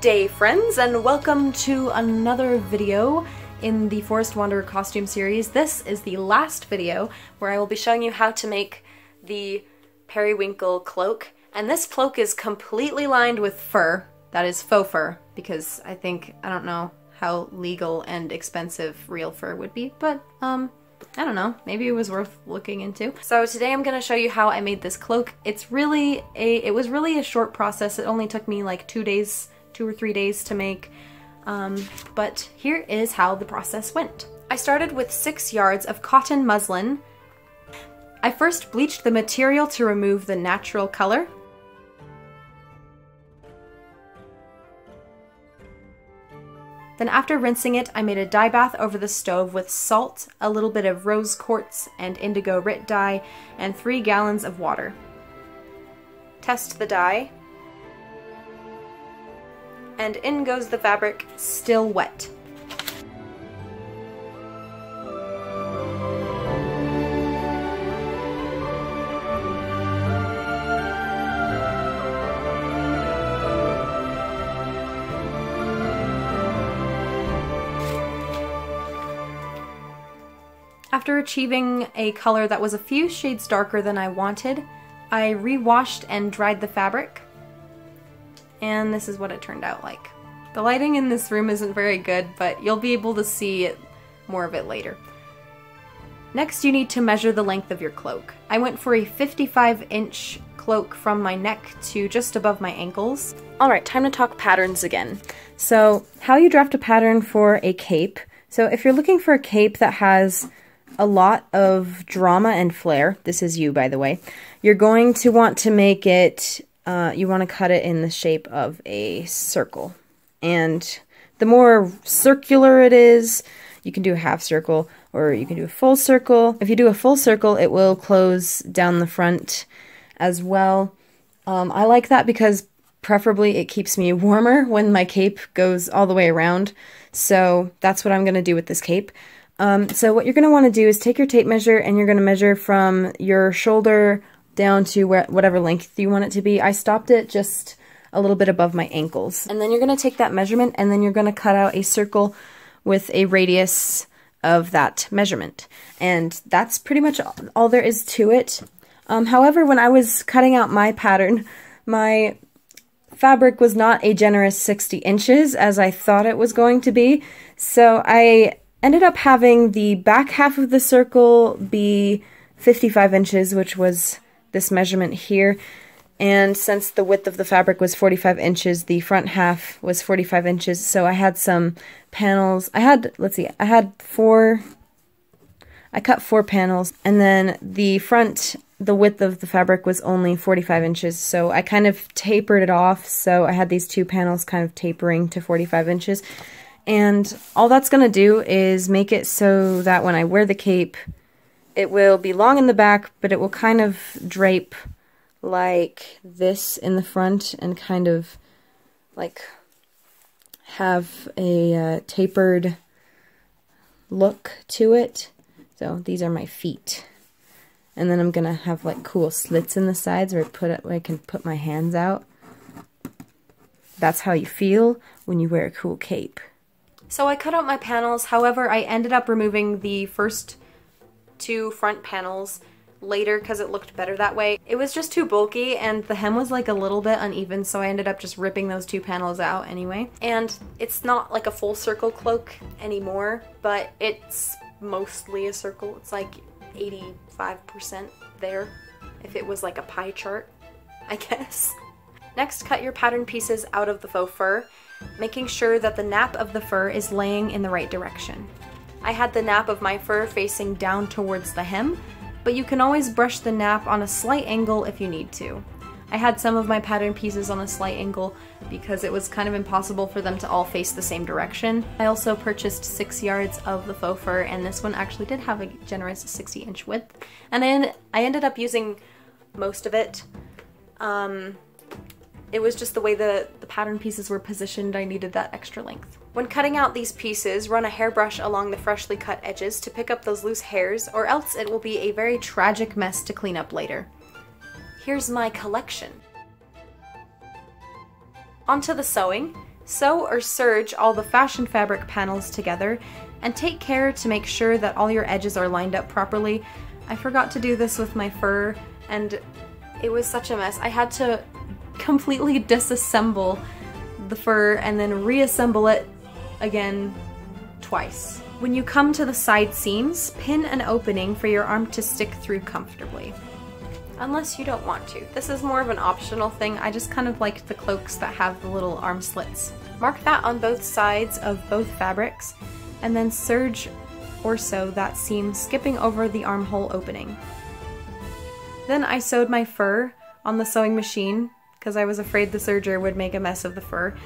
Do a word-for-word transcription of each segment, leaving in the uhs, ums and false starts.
Day friends, and welcome to another video in the Forest Wanderer costume series. This is the last video where I will be showing you how to make the periwinkle cloak, and this cloak is completely lined with fur. That is faux fur, because I think, I don't know how legal and expensive real fur would be, but um, I don't know, maybe it was worth looking into. So today I'm going to show you how I made this cloak. It's really a, it was really a short process. It only took me like two days two or three days to make, um, but here is how the process went. I started with six yards of cotton muslin. I first bleached the material to remove the natural color. Then after rinsing it, I made a dye bath over the stove with salt, a little bit of rose quartz and indigo R I T dye, and three gallons of water. Test the dye. And in goes the fabric, still wet. After achieving a color that was a few shades darker than I wanted, I re-washed and dried the fabric. And this is what it turned out like. The lighting in this room isn't very good, but you'll be able to see it, more of it later. Next, you need to measure the length of your cloak. I went for a fifty-five inch cloak from my neck to just above my ankles. Alright, time to talk patterns again. So, how you draft a pattern for a cape. So if you're looking for a cape that has a lot of drama and flair, this is you by the way, you're going to want to make it Uh, you want to cut it in the shape of a circle. And the more circular it is, you can do a half circle or you can do a full circle. If you do a full circle, it will close down the front as well. Um, I like that because preferably it keeps me warmer when my cape goes all the way around. So that's what I'm going to do with this cape. Um, so what you're going to want to do is take your tape measure and you're going to measure from your shoulder down to where, whatever length you want it to be. I stopped it just a little bit above my ankles. And then you're going to take that measurement and then you're going to cut out a circle with a radius of that measurement. And that's pretty much all there is to it. Um, however, when I was cutting out my pattern, my fabric was not a generous sixty inches as I thought it was going to be. So I ended up having the back half of the circle be fifty-five inches, which was this measurement here, and since the width of the fabric was forty-five inches, the front half was forty-five inches, so I had some panels. I had, let's see, I had four, I cut four panels, and then the front, the width of the fabric was only forty-five inches, so I kind of tapered it off, so I had these two panels kind of tapering to forty-five inches, and all that's going to do is make it so that when I wear the cape, it will be long in the back, but it will kind of drape like this in the front and kind of like have a uh, tapered look to it. So these are my feet. And then I'm going to have like cool slits in the sides where I, put it, where I can put my hands out. That's how you feel when you wear a cool cape. So I cut out my panels, however I ended up removing the first two front panels later because it looked better that way. It was just too bulky and the hem was like a little bit uneven, so I ended up just ripping those two panels out anyway. And it's not like a full circle cloak anymore, but it's mostly a circle. It's like eighty-five percent there if it was like a pie chart, I guess. Next, cut your pattern pieces out of the faux fur. making sure that the nap of the fur is laying in the right direction. I had the nap of my fur facing down towards the hem, but you can always brush the nap on a slight angle if you need to. I had some of my pattern pieces on a slight angle because it was kind of impossible for them to all face the same direction. I also purchased six yards of the faux fur, and this one actually did have a generous sixty inch width, and I, I ended up using most of it. Um, It was just the way the, the pattern pieces were positioned, I needed that extra length. When cutting out these pieces, run a hairbrush along the freshly cut edges to pick up those loose hairs, or else it will be a very tragic mess to clean up later. Here's my collection. Onto the sewing. Sew or serge all the fashion fabric panels together, and take care to make sure that all your edges are lined up properly. I forgot to do this with my fur, and it was such a mess. I had to completely disassemble the fur and then reassemble it again twice. When you come to the side seams, pin an opening for your arm to stick through comfortably. Unless you don't want to. This is more of an optional thing. I just kind of liked the cloaks that have the little arm slits. Mark that on both sides of both fabrics and then serge or sew that seam, skipping over the armhole opening. Then I sewed my fur on the sewing machine because I was afraid the serger would make a mess of the fur.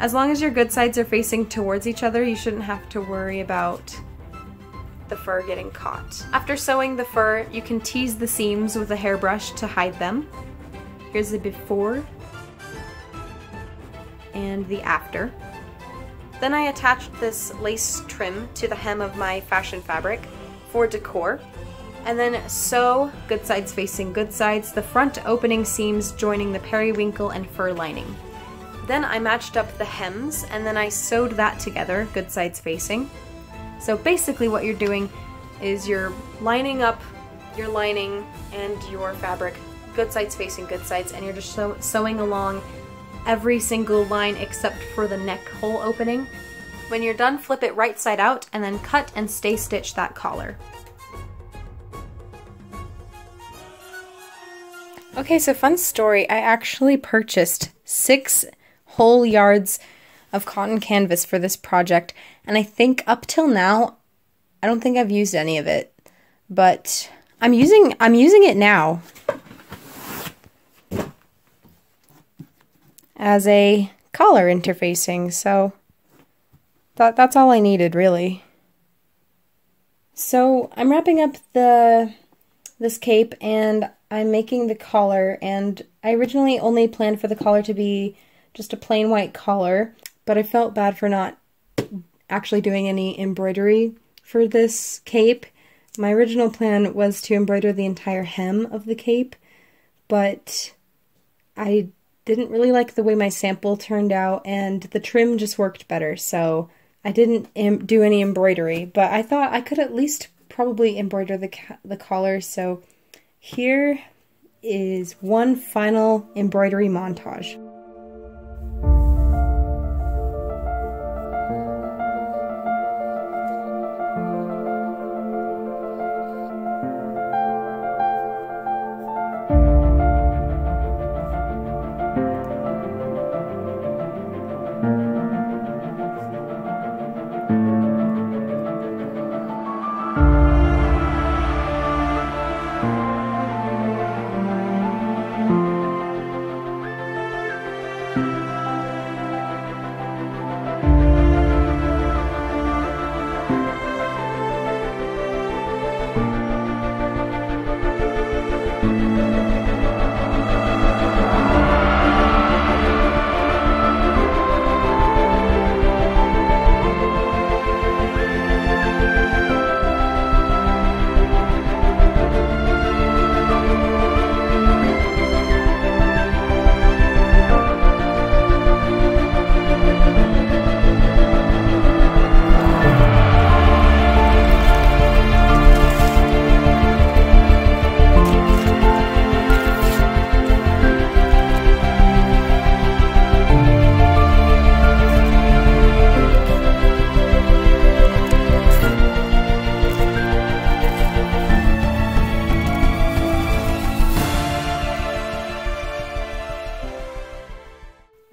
As long as your good sides are facing towards each other, you shouldn't have to worry about the fur getting caught. After sewing the fur, you can tease the seams with a hairbrush to hide them. Here's the before and the after. Then I attached this lace trim to the hem of my fashion fabric for decor. And then sew, good sides facing good sides, the front opening seams joining the periwinkle and fur lining. Then I matched up the hems, and then I sewed that together, good sides facing. So basically what you're doing is you're lining up your lining and your fabric, good sides facing good sides, and you're just sew sewing along every single line except for the neck hole opening. When you're done, flip it right side out, and then cut and stay stitch that collar. Okay, so fun story, I actually purchased six whole yards of cotton canvas for this project, and I think up till now, I don't think I've used any of it, but I'm using, I'm using it now as a collar interfacing, so that, that's all I needed, really. So I'm wrapping up the this cape, and I'm making the collar, and I originally only planned for the collar to be just a plain white collar, but I felt bad for not actually doing any embroidery for this cape. My original plan was to embroider the entire hem of the cape, but I didn't really like the way my sample turned out, and the trim just worked better, so I didn't do any embroidery, but I thought I could at least probably embroider the, the collar, so here is one final embroidery montage.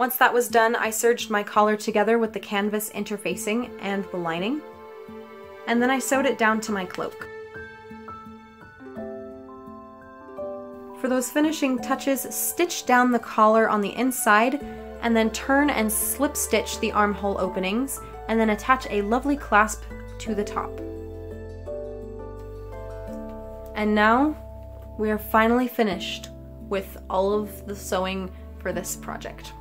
Once that was done, I serged my collar together with the canvas interfacing and the lining, and then I sewed it down to my cloak. For those finishing touches, stitch down the collar on the inside, and then turn and slip stitch the armhole openings, and then attach a lovely clasp to the top. And now we are finally finished with all of the sewing for this project.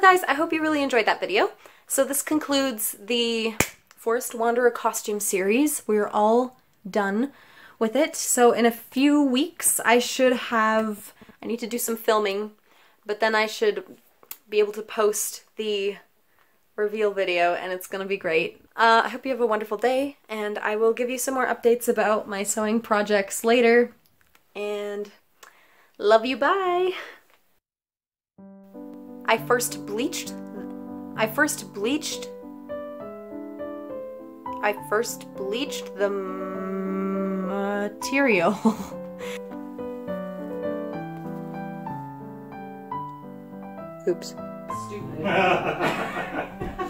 Guys, I hope you really enjoyed that video. So this concludes the Forest Wanderer costume series. We're all done with it. So in a few weeks I should have, I need to do some filming, but then I should be able to post the reveal video and it's gonna be great. Uh, I hope you have a wonderful day, and I will give you some more updates about my sewing projects later. And love you, bye! I first bleached, I first bleached, I first bleached the material. Oops. Stupid.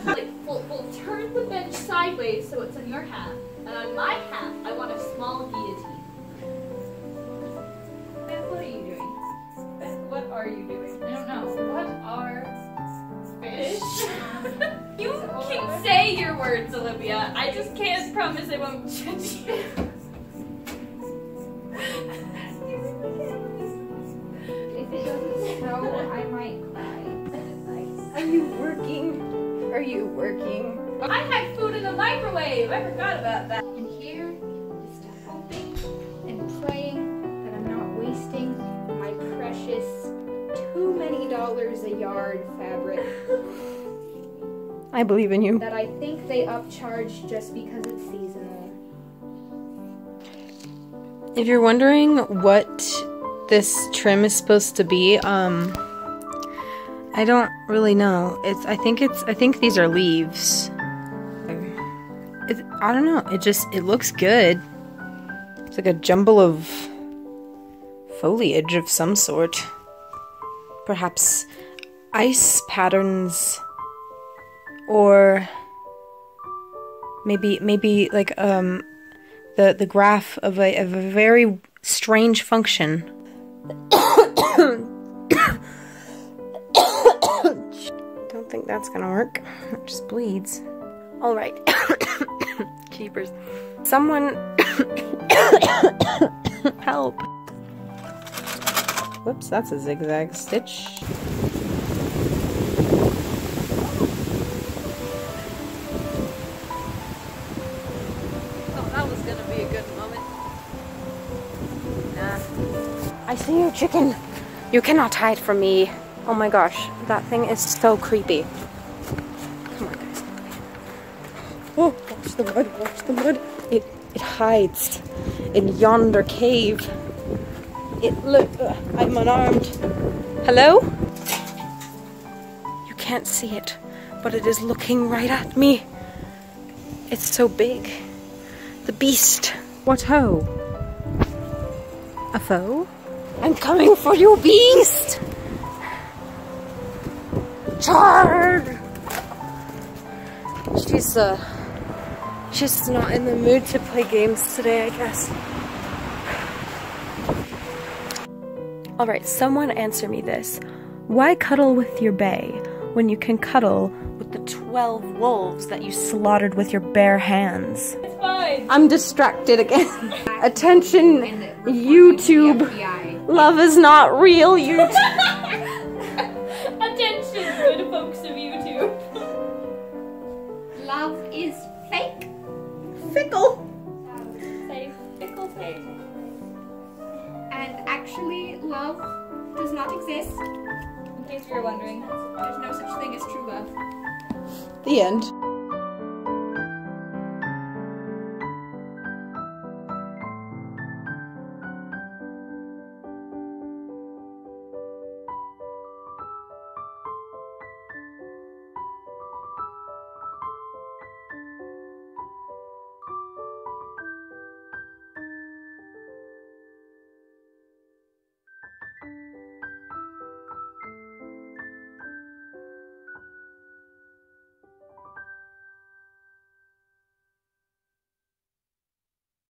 Like, we'll, we'll turn the bench sideways so it's on your half, and on my half, I want a small guillotine. Beth, what are you doing? Beth, what are you doing? I don't know. What are fish? You can say your words, Olivia. I just can't promise I won't judge you. If it doesn't snow, I might cry. Are you working? Are you working? I had food in the microwave. I forgot about that. And here is to hoping and praying that I'm not wasting my precious too many dollars a yard fabric. I believe in you. That I think they upcharge just because it's seasonal. If you're wondering what this trim is supposed to be, um, I don't really know. It's I think it's I think these are leaves. It, I don't know. It just it looks good. It's like a jumble of foliage of some sort. Perhaps ice patterns. Or maybe maybe like um the the graph of a of a very strange function. Don't think that's gonna work. It just bleeds. All right. Keepers. Someone help. Whoops, that's a zigzag stitch. I see you, chicken. You cannot hide from me. Oh my gosh, that thing is so creepy. Come on, guys. Oh, watch the mud, watch the mud. It it hides in yonder cave. It look. Ugh, I'm unarmed. Hello? You can't see it, but it is looking right at me. It's so big. The beast. What ho? A foe? I'm coming for you, beast! Charred! She's, uh, she's not in the mood to play games today, I guess. Alright, someone answer me this. Why cuddle with your bae when you can cuddle with the twelve wolves that you slaughtered with your bare hands? It's fine. I'm distracted again. Attention, YouTube. Love is not real, YouTube. Attention, good folks of YouTube. Love is fake. Fickle. Say fickle fake. And actually, love does not exist. In case you were wondering, there's no such thing as true love. The end.